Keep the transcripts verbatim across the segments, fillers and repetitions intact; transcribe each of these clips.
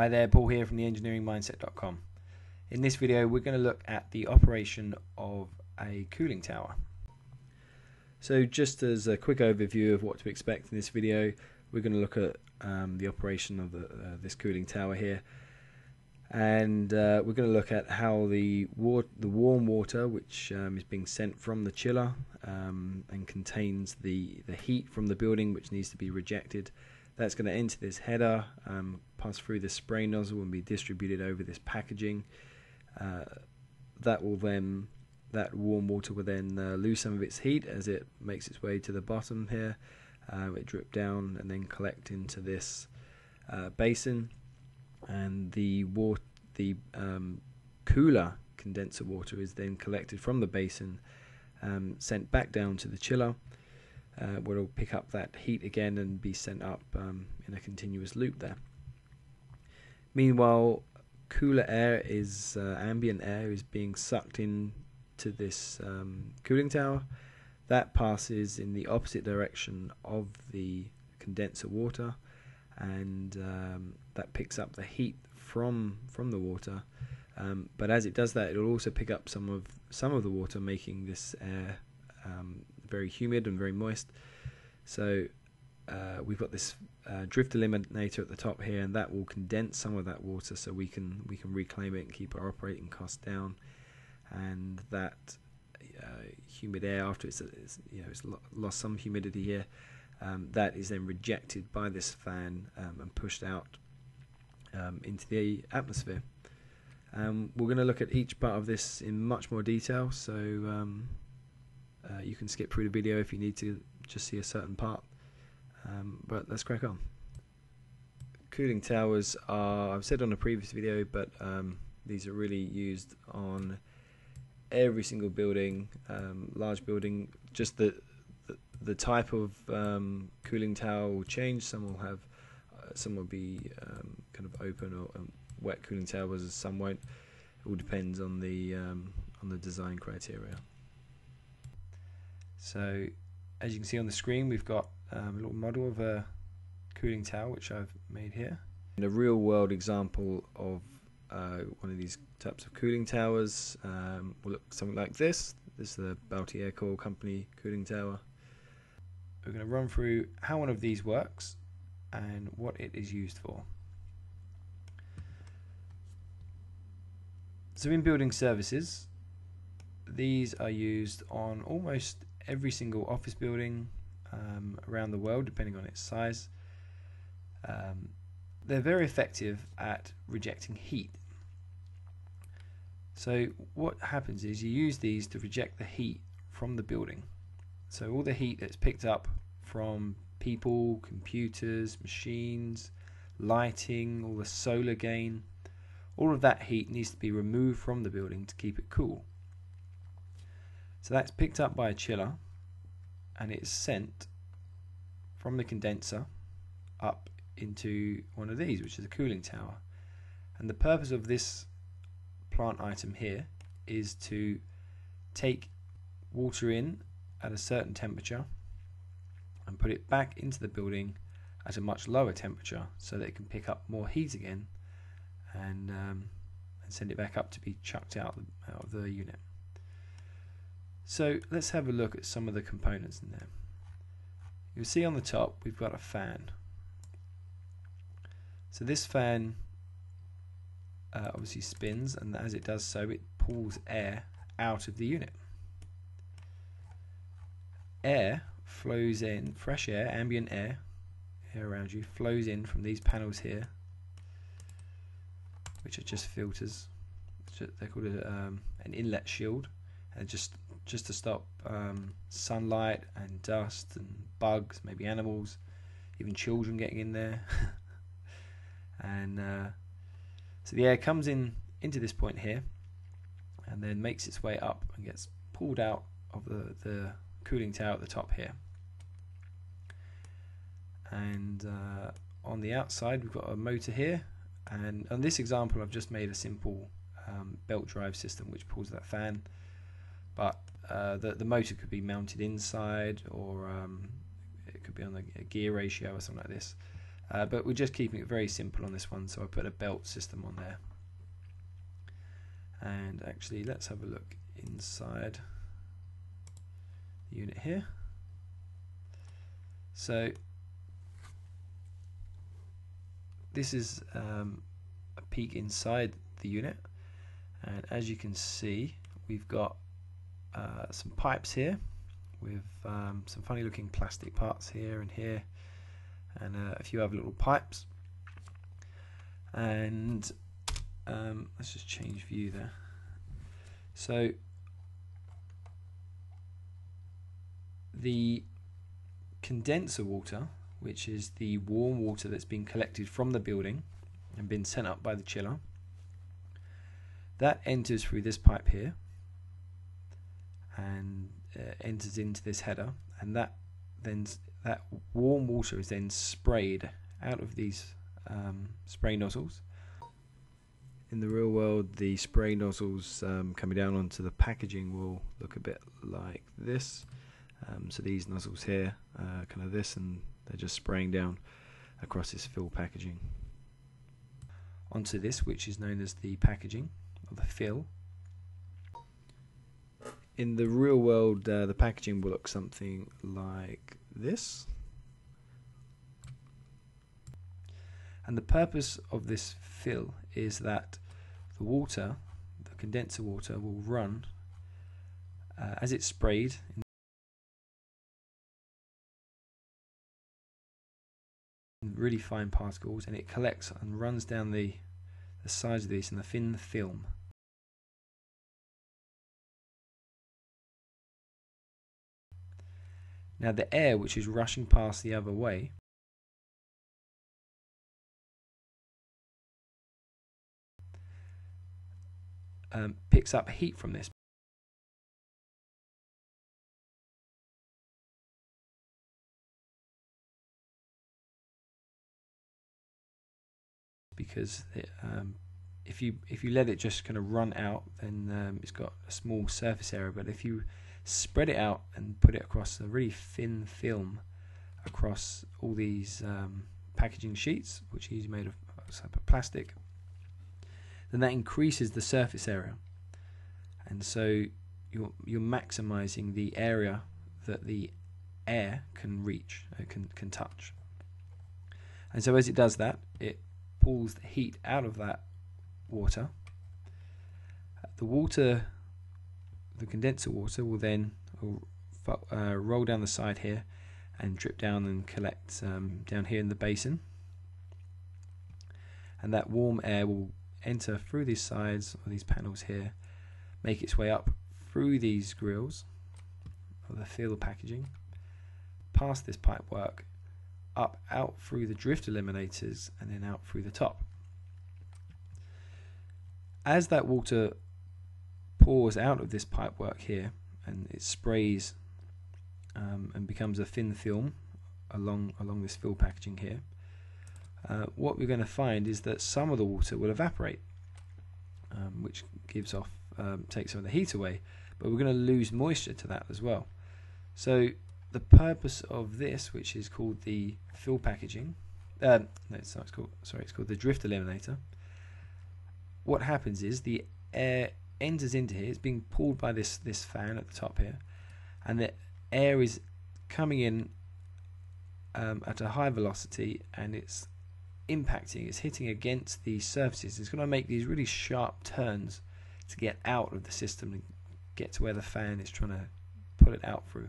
Hi there, Paul here from the engineering mindset dot com. In this video we're going to look at the operation of a cooling tower. So just as a quick overview of what to expect in this video, we're going to look at um, the operation of the, uh, this cooling tower here, and uh, we're going to look at how the, wa the warm water which um, is being sent from the chiller um, and contains the, the heat from the building which needs to be rejected. That's going to enter this header, um, pass through this spray nozzle and be distributed over this packaging. Uh, that will then, that warm water will then uh, lose some of its heat as it makes its way to the bottom here. Uh, it drip down and then collect into this uh, basin, and the water, the um, cooler condenser water is then collected from the basin, um, sent back down to the chiller. Uh, where it'll pick up that heat again and be sent up um, in a continuous loop there. Meanwhile, cooler air is uh, ambient air is being sucked in to this um, cooling tower. That passes in the opposite direction of the condenser water, and um, that picks up the heat from from the water. Um, but as it does that, it'll also pick up some of some of the water, making this air Um, very humid and very moist. So uh, we've got this uh, drift eliminator at the top here, and that will condense some of that water, so we can we can reclaim it and keep our operating costs down. And that uh, humid air, after it's, it's you know it's lo lost some humidity here, um, that is then rejected by this fan um, and pushed out um, into the atmosphere. Um, we're going to look at each part of this in much more detail, so um, Uh, you can skip through the video if you need to just see a certain part, um, but let's crack on. Cooling towers are, I've said on a previous video, but um, these are really used on every single building, um, large building. Just the, the, the type of um, cooling tower will change. Some will have, uh, some will be um, kind of open or um, wet cooling towers, some won't. It all depends on the, um, on the design criteria. So as you can see on the screen, we've got um, a little model of a cooling tower which I've made here. And a real world example of uh, one of these types of cooling towers um, will look something like this. This is the B A C Company cooling tower. We're going to run through how one of these works and what it is used for. So in building services, these are used on almost every single office building um, around the world, depending on its size. Um, they're very effective at rejecting heat. So what happens is you use these to reject the heat from the building. So all the heat that's picked up from people, computers, machines, lighting, all the solar gain, all of that heat needs to be removed from the building to keep it cool. So that's picked up by a chiller, and it's sent from the condenser up into one of these, which is a cooling tower. And the purpose of this plant item here is to take water in at a certain temperature and put it back into the building at a much lower temperature, so that it can pick up more heat again and, um, and send it back up to be chucked out out of the unit. So let's have a look at some of the components in there. You'll see on the top we've got a fan. So this fan uh, obviously spins, and as it does so it pulls air out of the unit. Air flows in, fresh air, ambient air here around you, flows in from these panels here, which are just filters. They're called a, um, an inlet shield, and just just to stop um, sunlight and dust and bugs, maybe animals, even children getting in there. And uh, so the air comes in into this point here and then makes its way up and gets pulled out of the, the cooling tower at the top here. And uh, on the outside we've got a motor here, and on this example I've just made a simple um, belt drive system which pulls that fan, but Uh, the, the motor could be mounted inside, or um, it could be on the, a gear ratio or something like this. Uh, but we're just keeping it very simple on this one, so I put a belt system on there. And actually, let's have a look inside the unit here. So this is um, a peek inside the unit, and as you can see, we've got uh, some pipes here with um, some funny looking plastic parts here and here, and uh, a few other little pipes. And um, let's just change view there. So the condenser water, which is the warm water that's been collected from the building and been sent up by the chiller, that enters through this pipe here and uh, enters into this header, and that then that warm water is then sprayed out of these um, spray nozzles. In the real world, the spray nozzles um, coming down onto the packaging will look a bit like this. Um, so these nozzles here are kind of this, and they're just spraying down across this fill packaging onto this, which is known as the packaging or the fill. In the real world, uh, the packaging will look something like this. And the purpose of this fill is that the water, the condenser water, will run uh, as it's sprayed in really fine particles, and it collects and runs down the, the sides of these in the thin film. Now the air which is rushing past the other way um, picks up heat from this, because it, um, if you if you let it just kind of run out, then um, it's got a small surface area, but if you spread it out and put it across a really thin film across all these um, packaging sheets, which is made of plastic, then that increases the surface area, and so you're you're maximizing the area that the air can reach, uh, can can touch. And so as it does that, it pulls the heat out of that water. The water, the condenser water, will then uh, roll down the side here and drip down and collect um, down here in the basin, and that warm air will enter through these sides or these panels here, make its way up through these grills or the fill packaging, past this pipe work, up out through the drift eliminators, and then out through the top. As that water pours out of this pipe work here and it sprays um, and becomes a thin film along along this fill packaging here, uh, what we're going to find is that some of the water will evaporate, um, which gives off um, takes some of the heat away, but we're going to lose moisture to that as well. So the purpose of this, which is called the fill packaging, um, no, it's not, it's called, sorry, it's called the drift eliminator. What happens is the air enters into here, it's being pulled by this this fan at the top here, and the air is coming in um, at a high velocity, and it's impacting, it's hitting against these surfaces. It's going to make these really sharp turns to get out of the system and get to where the fan is trying to pull it out through.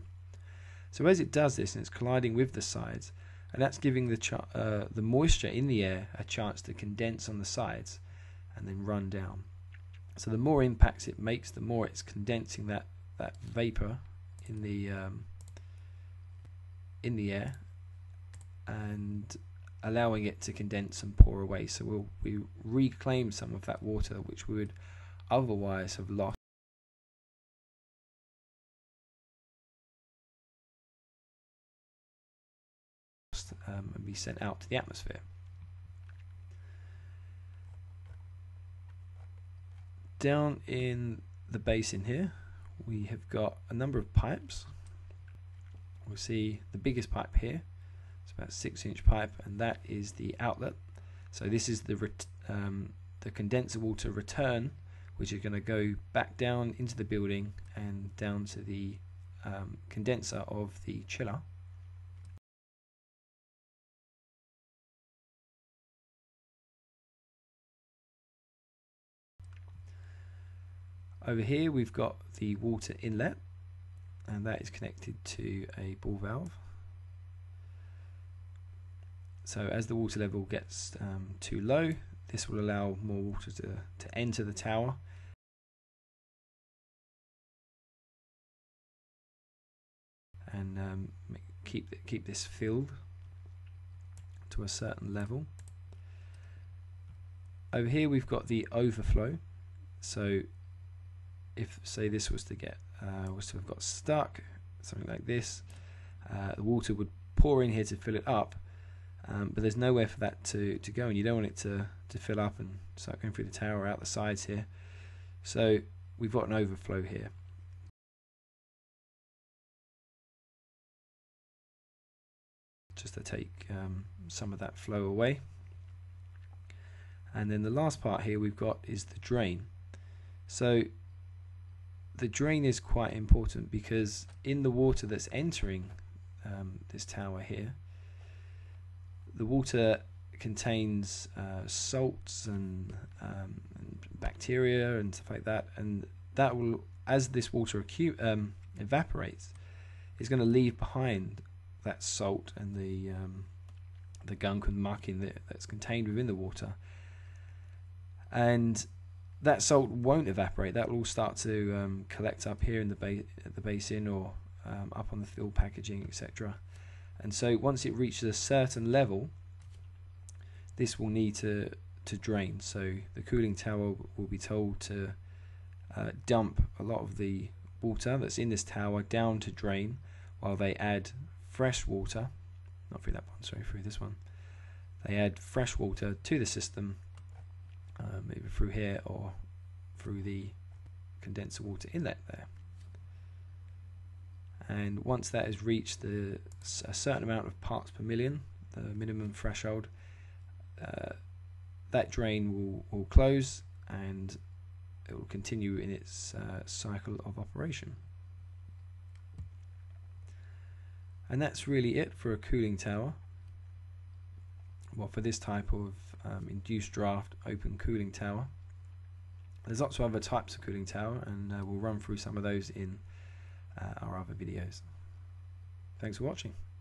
So as it does this, and it's colliding with the sides, and that's giving the, uh, the moisture in the air a chance to condense on the sides and then run down. So the more impacts it makes, the more it's condensing that, that vapor in the, um, in the air and allowing it to condense and pour away. So we'll, we reclaim some of that water which we would otherwise have lost Um, and be sent out to the atmosphere. Down in the basin here, we have got a number of pipes. We'll see the biggest pipe here, It's about six inch pipe, and that is the outlet. So this is the ret um, the condenser water return, which is going to go back down into the building and down to the um, condenser of the chiller. Over here we've got the water inlet, and that is connected to a ball valve. So as the water level gets um, too low, this will allow more water to, to enter the tower. And um, keep, keep this filled to a certain level. Over here we've got the overflow. So if, say, this was to get uh, was to have got stuck, something like this, uh, the water would pour in here to fill it up, um, but there's nowhere for that to, to go, and you don't want it to, to fill up and start going through the tower or out the sides here. So we've got an overflow here. Just to take um, some of that flow away. And then the last part here we've got is the drain. So the drain is quite important, because in the water that's entering um, this tower here, the water contains uh, salts and, um, and bacteria and stuff like that, and that will, as this water acu um, evaporates, it's going to leave behind that salt and the um, the gunk and muck in the, that's contained within the water, and that salt won't evaporate. That will all start to um, collect up here in the, ba the basin, or um, up on the fill packaging, et cetera. And so once it reaches a certain level, this will need to, to drain. So the cooling tower will be told to uh, dump a lot of the water that's in this tower down to drain, while they add fresh water, not through that one, sorry, through this one. They add fresh water to the system, Uh, maybe through here or through the condenser water inlet there. And once that has reached the, a certain amount of parts per million, the minimum threshold, uh, that drain will, will close, and it will continue in its uh, cycle of operation. And that's really it for a cooling tower. Well, for this type of um, induced draft open cooling tower. There's lots of other types of cooling tower, and uh, we'll run through some of those in uh, our other videos. Thanks for watching.